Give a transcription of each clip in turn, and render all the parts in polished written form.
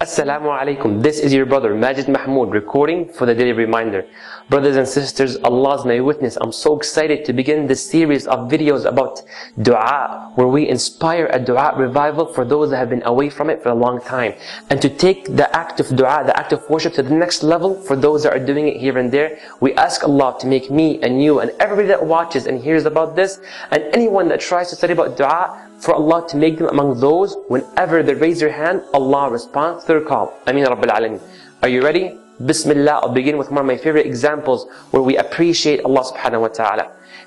Assalamu alaikum. This is your brother Majed Mahmoud recording for the daily reminder. Brothers and sisters, Allah's may witness, I'm so excited to begin this series of videos about dua, where we inspire a dua revival for those that have been away from it for a long time, and to take the act of dua, the act of worship, to the next level for those that are doing it here and there. We ask Allah to make me and you and everybody that watches and hears about this, and anyone that tries to study about dua, for Allah to make them among those, whenever they raise their hand, Allah responds to their call. Ameen Rabbil Alameen. Are you ready? Bismillah, I'll begin with one of my favorite examples where we appreciate Allah subhanahu wa ta'ala.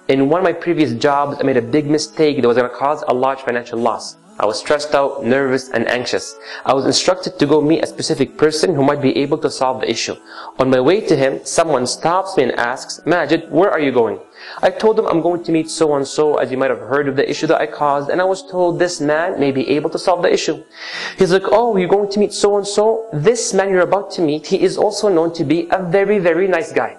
In one of my previous jobs, I made a big mistake that was going to cause a large financial loss. I was stressed out, nervous, and anxious. I was instructed to go meet a specific person who might be able to solve the issue. On my way to him, someone stops me and asks, Majed, where are you going? I told him I'm going to meet so-and-so, as you might have heard of the issue that I caused, and I was told this man may be able to solve the issue. He's like, oh, you're going to meet so-and-so? This man you're about to meet, he is also known to be a very, very nice guy.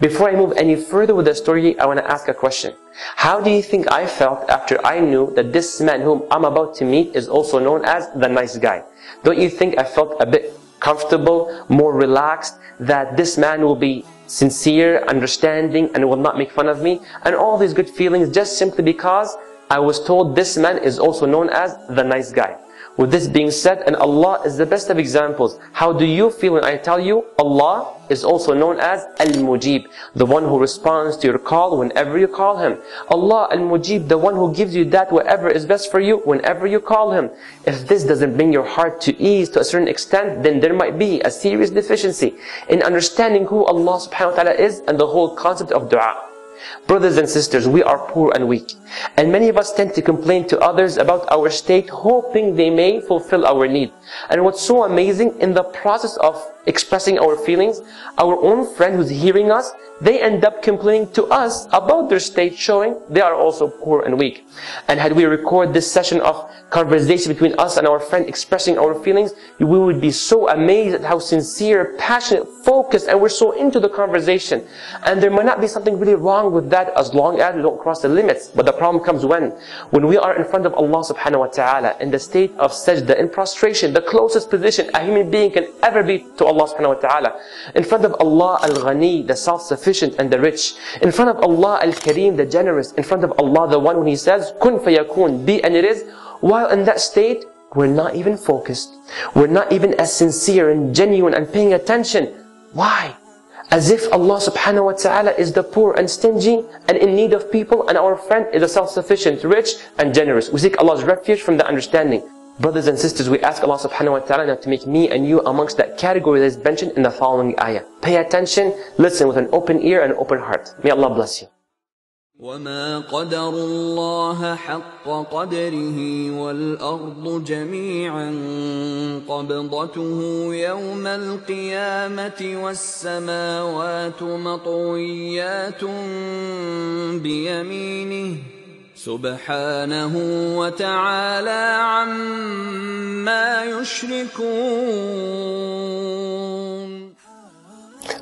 Before I move any further with the story, I want to ask a question. How do you think I felt after I knew that this man whom I'm about to meet is also known as the nice guy? Don't you think I felt a bit comfortable, more relaxed, that this man will be sincere, understanding, and will not make fun of me, and all these good feelings, just simply because I was told this man is also known as the nice guy? With this being said, and Allah is the best of examples, how do you feel when I tell you Allah is also known as Al-Mujib, the one who responds to your call whenever you call him? Allah Al-Mujib, the one who gives you that whatever is best for you whenever you call him. If this doesn't bring your heart to ease to a certain extent, then there might be a serious deficiency in understanding who Allah subhanahu wa ta'ala is and the whole concept of dua. Brothers and sisters, we are poor and weak, and many of us tend to complain to others about our state, hoping they may fulfill our need. And what's so amazing, in the process of expressing our feelings, our own friend who's hearing us, they end up complaining to us about their state, showing they are also poor and weak. And had we recorded this session of conversation between us and our friend expressing our feelings, we would be so amazed at how sincere, passionate, focused, and we're so into the conversation. And there might not be something really wrong with that, as long as we don't cross the limits. But the problem comes when we are in front of Allah subhanahu wa ta'ala in the state of sajda, in prostration, the closest position a human being can ever be to Allah subhanahu wa ta'ala. In front of Allah Al-Ghani, the self-sufficient and the rich. In front of Allah Al-Kareem, the generous. In front of Allah, the one when He says, Kun fayakun, be and it is. While in that state, we're not even focused. We're not even as sincere and genuine and paying attention. Why? As if Allah subhanahu wa ta'ala is the poor and stingy and in need of people, and our friend is the self-sufficient, rich and generous. We seek Allah's refuge from that understanding. Brothers and sisters, we ask Allah subhanahu wa ta'ala to make me and you amongst that category that is mentioned in the following ayah. Pay attention, listen with an open ear and open heart. May Allah bless you. وَمَا قَدَرُوا اللَّهَ حَقَّ قَدْرِهِ وَالْأَرْضُ جَمِيعًا قَبْضَتُهُ يَوْمَ الْقِيَامَةِ وَالسَّمَاوَاتُ مَطْوِيَّاتٌ بِيَمِينِهِ سُبْحَانَهُ وَتَعَالَى عَمَّا يُشْرِكُونَ.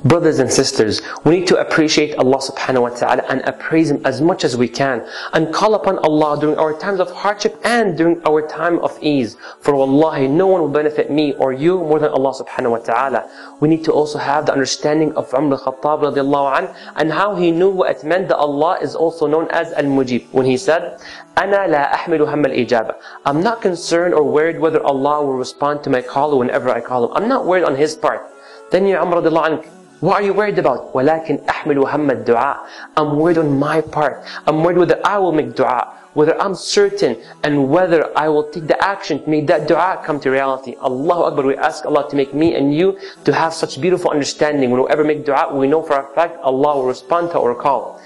Brothers and sisters, we need to appreciate Allah subhanahu wa ta'ala and appraise Him as much as we can, and call upon Allah during our times of hardship and during our time of ease. For wallahi, no one will benefit me or you more than Allah subhanahu wa ta'ala. We need to also have the understanding of Umar al-Khattab radiallahu anhu, and how he knew what it meant that Allah is also known as Al-Mujib, when he said, أَنَا لَا أَحْمِلُ هَمَّ الْإِجَابَةِ. I'm not concerned or worried whether Allah will respond to my call whenever I call Him. I'm not worried on His part. Then Ya Umar radiallahu anhu, what are you worried about? وَلَكِنْ أَحْمِلُ هَمَّ الدُّعَاءِ. I'm worried on my part. I'm worried whether I will make dua, whether I'm certain, and whether I will take the action to make that dua come to reality. Allahu Akbar, we ask Allah to make me and you to have such beautiful understanding. Whenever we make dua, we know for a fact Allah will respond to our call.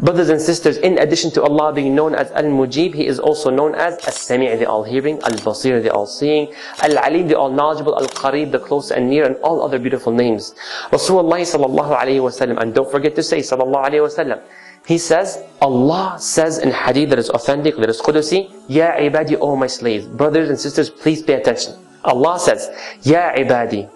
Brothers and sisters, in addition to Allah being known as Al-Mujib, He is also known as Al-Sami', the all-hearing, Al-Basir, the all-seeing, Al-Alim, the all-knowledgeable, Al-Qareeb, the close and near, and all other beautiful names. Rasulullah sallallahu alayhi wa sallam, and don't forget to say sallallahu alayhi wa sallam, he says, Allah says in hadith that is authentic, that is Qudusi, Ya ibadi, O my slaves. Brothers and sisters, please pay attention. Allah says, Ya ibadi,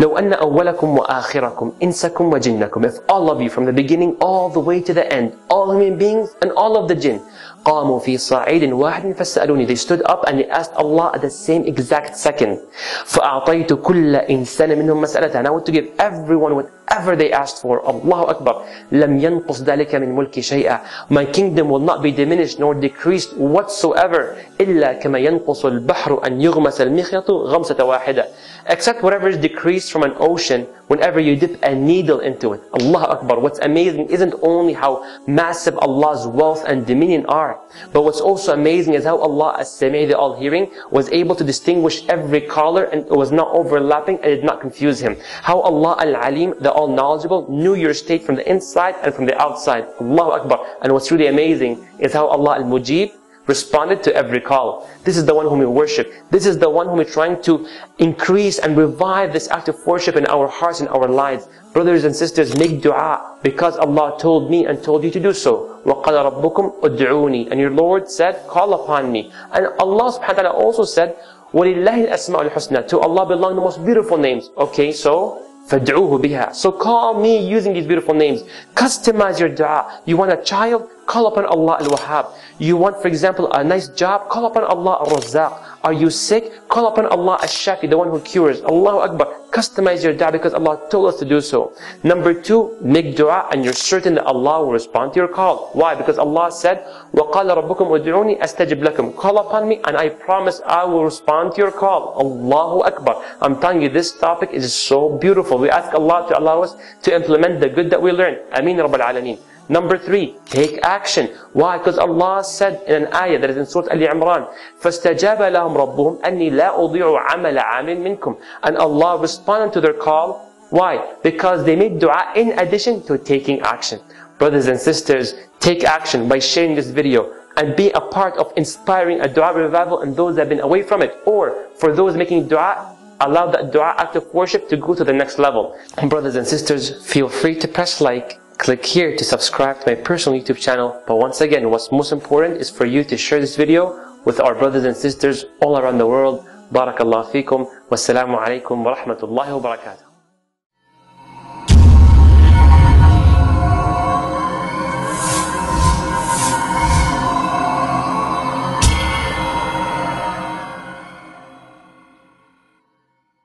لو أن أولكم وآخركم إنسكم وجنكم, if all of you from the beginning all the way to the end, all human beings and all of the jinn, قاموا في صعيد واحد فسألوني, they stood up and they asked Allah at the same exact second, فأعطيت كل إنسان منهم مسألته, and I want to give everyone whatever they asked for. الله أكبر. لم ينقص ذلك من ملكي شيئا, my kingdom will not be diminished nor decreased whatsoever, إلا كما ينقص البحر أن يغمس المخيط غمسة واحدة, except whatever is decreased from an ocean whenever you dip a needle into it. Allah Akbar. What's amazing isn't only how massive Allah's wealth and dominion are, but what's also amazing is how Allah As-Sami', the All-Hearing, was able to distinguish every caller and was not overlapping and did not confuse him. How Allah Al-Alim, the All-Knowledgeable, knew your state from the inside and from the outside. Allah Akbar. And what's really amazing is how Allah Al-Mujib responded to every call. This is the one whom we worship. This is the one whom we're trying to increase and revive this act of worship in our hearts and our lives. Brothers and sisters, make dua because Allah told me and told you to do so. وَقَالَ رَبُّكُمْ أُدْعُونِي. And your Lord said, call upon me. And Allah subhanahu wa ta'ala also said, وَلِلَّهِ الْأَسْمَاءُ الْحُسْنَى. To Allah belong the most beautiful names. Okay, so فَادْعُوهُ بِهَا. So call me using these beautiful names. Customize your dua. You want a child? Call upon Allah Al-Wahhab. You want, for example, a nice job? Call upon Allah Al-Razzaq. Are you sick? Call upon Allah Al-Shafi, the one who cures. Allahu Akbar. Customize your dua because Allah told us to do so. Number two, make dua and you're certain that Allah will respond to your call. Why? Because Allah said, وَقَالَ رَبُّكُمْ أُدْعُونِي أَسْتَجِبْ لَكُمْ. Call upon me and I promise I will respond to your call. Allahu Akbar. I'm telling you, this topic is so beautiful. We ask Allah to allow us to implement the good that we learn. Ameen Rabbal Alameen. Number three, take action. Why? Because Allah said in an ayah that is in Surah Al-Imran, فَاسْتَجَابَ لَهُمْ رَبُّهُمْ أَنِّي لَا أُضِيعُ عَمَلَ عَامٍ مِنْكُمْ. And Allah responded to their call. Why? Because they made dua in addition to taking action. Brothers and sisters, take action by sharing this video and be a part of inspiring a dua revival in those that have been away from it, or for those making dua, allow that dua act of worship to go to the next level. And brothers and sisters, feel free to press like, click here to subscribe to my personal YouTube channel. But once again, what's most important is for you to share this video with our brothers and sisters all around the world. Barakallahu feekum. Wassalamu alaikum wa rahmatullahi wa barakatuh.